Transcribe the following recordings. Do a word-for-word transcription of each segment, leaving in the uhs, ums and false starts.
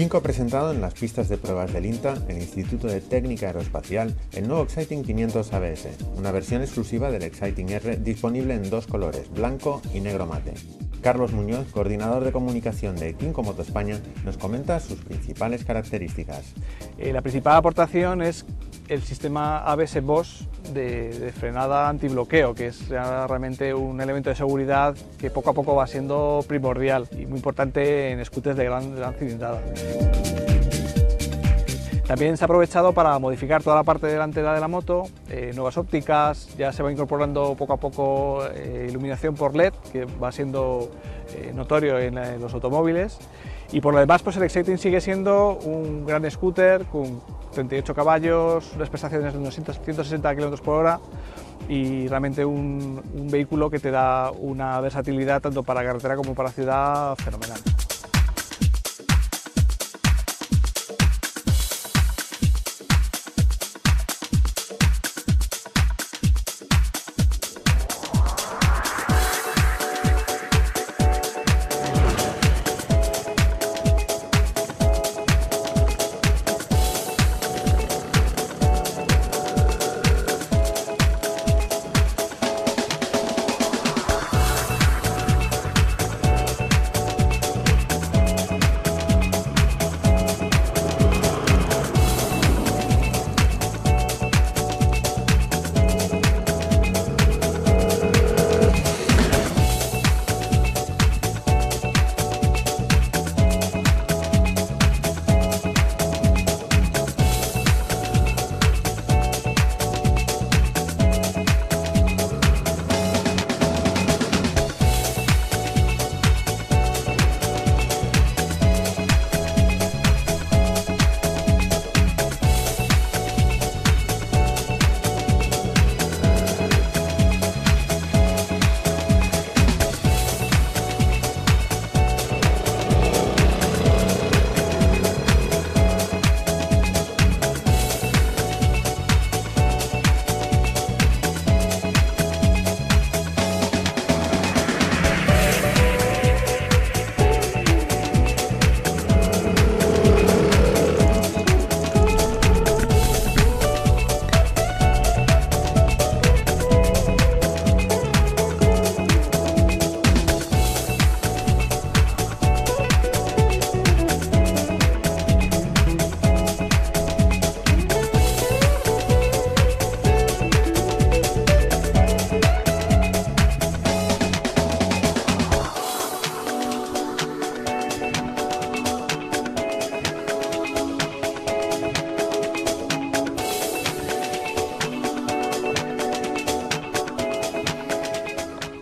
Kymco ha presentado en las pistas de pruebas del INTA, el Instituto de Técnica Aeroespacial, el nuevo Xciting quinientos A B S, una versión exclusiva del Xciting R disponible en dos colores, blanco y negro mate. Carlos Muñoz, coordinador de comunicación de Kymco Moto España, nos comenta sus principales características. Eh, la principal aportación es el sistema A B S Bosch de, de frenada antibloqueo, que es realmente un elemento de seguridad que poco a poco va siendo primordial y muy importante en scooters de gran, gran cilindrada. También se ha aprovechado para modificar toda la parte delantera de la moto, eh, nuevas ópticas, ya se va incorporando poco a poco eh, iluminación por L E D, que va siendo eh, notorio en, en los automóviles. Y por lo demás, pues el Xciting sigue siendo un gran scooter con treinta y ocho caballos, unas prestaciones de unos ciento sesenta kilómetros por hora y realmente un, un vehículo que te da una versatilidad tanto para carretera como para ciudad fenomenal.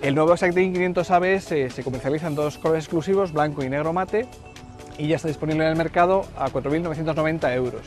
El nuevo Xciting quinientos A B S se, se comercializa en dos colores exclusivos, blanco y negro mate, y ya está disponible en el mercado a cuatro mil novecientos noventa euros.